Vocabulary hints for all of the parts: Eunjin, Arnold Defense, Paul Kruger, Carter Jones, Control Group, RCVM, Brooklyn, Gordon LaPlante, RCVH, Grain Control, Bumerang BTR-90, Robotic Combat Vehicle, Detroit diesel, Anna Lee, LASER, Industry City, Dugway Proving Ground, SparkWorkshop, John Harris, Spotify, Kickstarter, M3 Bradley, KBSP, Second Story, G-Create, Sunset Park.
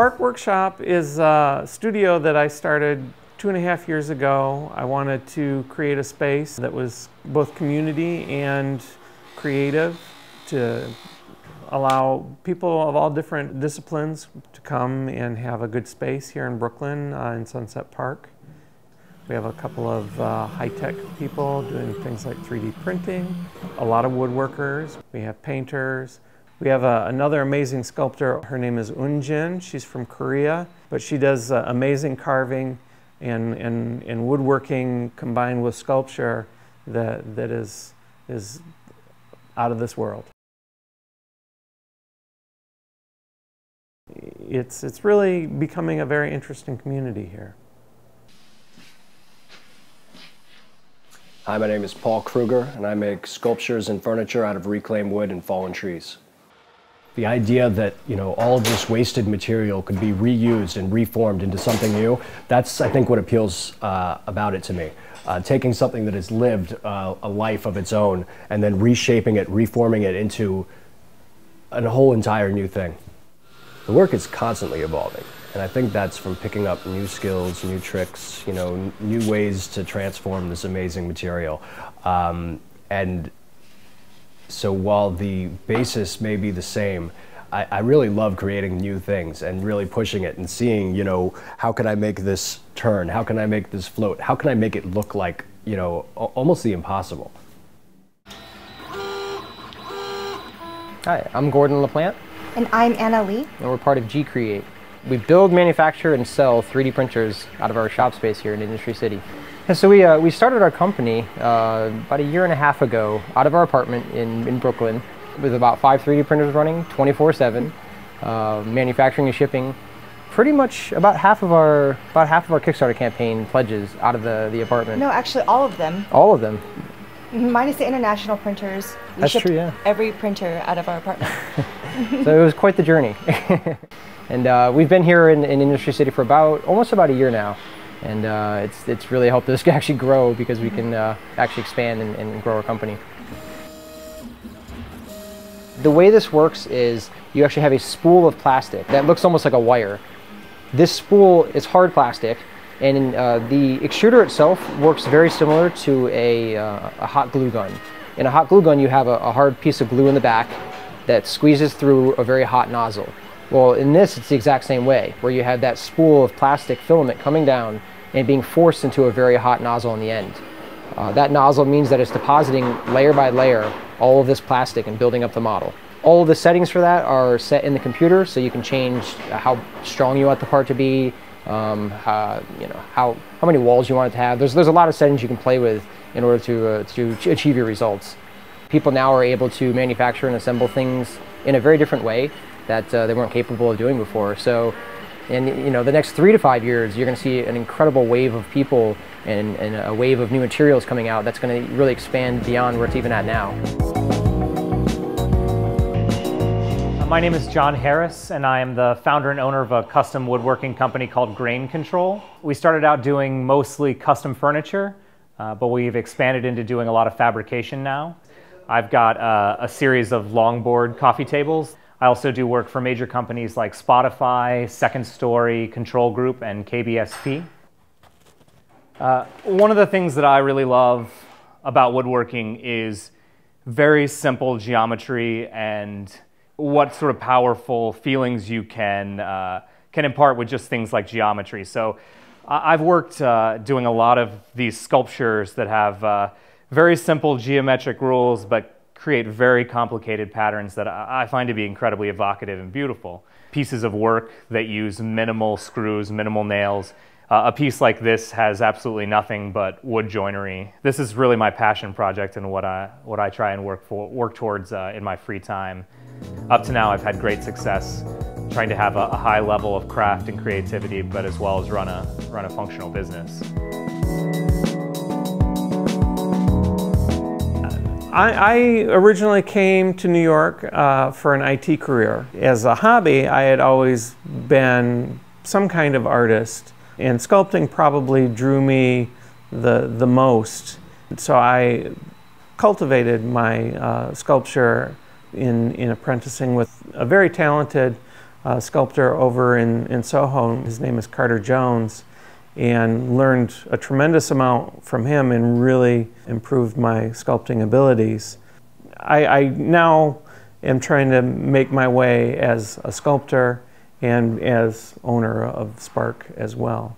SparkWorkshop is a studio that I started 2.5 years ago. I wanted to create a space that was both community and creative to allow people of all different disciplines to come and have a good space here in Brooklyn in Sunset Park. We have a couple of high-tech people doing things like 3D printing, a lot of woodworkers, we have painters. We have another amazing sculptor. Her name is Eunjin. She's from Korea, but she does amazing carving and woodworking combined with sculpture that is out of this world. It's really becoming a very interesting community here. Hi, my name is Paul Kruger, and I make sculptures and furniture out of reclaimed wood and fallen trees. The idea that, you know, all of this wasted material could be reused and reformed into something new, that's, I think, what appeals about it to me. Taking something that has lived a life of its own and then reshaping it, reforming it into a whole entire new thing. The work is constantly evolving, and I think that's from picking up new skills, new tricks, you know, new ways to transform this amazing material. So while the basis may be the same, I really love creating new things and really pushing it and seeing, you know, how can I make this turn? How can I make this float? How can I make it look like, you know, almost the impossible? Hi, I'm Gordon LaPlante. And I'm Anna Lee. And we're part of G-Create. We build, manufacture, and sell 3D printers out of our shop space here in Industry City. And so we started our company about 1.5 years ago out of our apartment in Brooklyn with about 5 3D printers running 24/7, manufacturing and shipping. Pretty much about half of our Kickstarter campaign pledges out of the apartment. No, actually all of them. All of them. Minus the international printers. We That's true, yeah. Every printer out of our apartment. So it was quite the journey. And we've been here in Industry City for almost about 1 year now. And it's really helped us actually grow because we can actually expand and grow our company. The way this works is you actually have a spool of plastic that looks almost like a wire. This spool is hard plastic, and the extruder itself works very similar to a hot glue gun. In a hot glue gun, you have a hard piece of glue in the back that squeezes through a very hot nozzle. Well, in this, it's the exact same way, where you have that spool of plastic filament coming down and being forced into a very hot nozzle in the end. That nozzle means that it's depositing layer by layer all of this plastic and building up the model. All of the settings for that are set in the computer, so you can change how strong you want the part to be, you know, how many walls you want it to have. There's a lot of settings you can play with in order to achieve your results. People now are able to manufacture and assemble things in a very different way that they weren't capable of doing before. So, and you know, the next 3 to 5 years, you're going to see an incredible wave of people and a wave of new materials coming out that's going to really expand beyond where it's even at now. My name is John Harris, and I am the founder and owner of a custom woodworking company called Grain Control. We started out doing mostly custom furniture, but we've expanded into doing a lot of fabrication now. I've got a series of longboard coffee tables. I also do work for major companies like Spotify, Second Story, Control Group, and KBSP. One of the things that I really love about woodworking is very simple geometry and what sort of powerful feelings you can impart with just things like geometry. So I've worked doing a lot of these sculptures that have very simple geometric rules, but create very complicated patterns that I find to be incredibly evocative and beautiful. Pieces of work that use minimal screws, minimal nails. A piece like this has absolutely nothing but wood joinery. This is really my passion project and what I try and work towards in my free time. Up to now, I've had great success trying to have a high level of craft and creativity, but as well as run a functional business. I originally came to New York for an IT career. As a hobby, I had always been some kind of artist, and sculpting probably drew me the most. So I cultivated my sculpture in apprenticing with a very talented sculptor over in Soho. His name is Carter Jones, and learned a tremendous amount from him and really improved my sculpting abilities. I now am trying to make my way as a sculptor and as owner of Spark as well.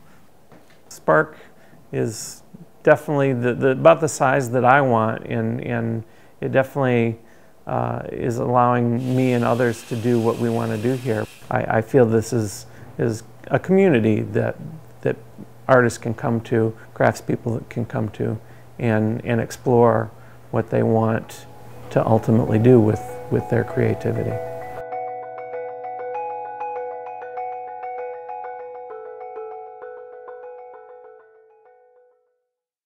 Spark is definitely about the size that I want, and it definitely is allowing me and others to do what we want to do here. I feel this is a community that artists can come to, craftspeople can come to, and explore what they want to ultimately do with their creativity.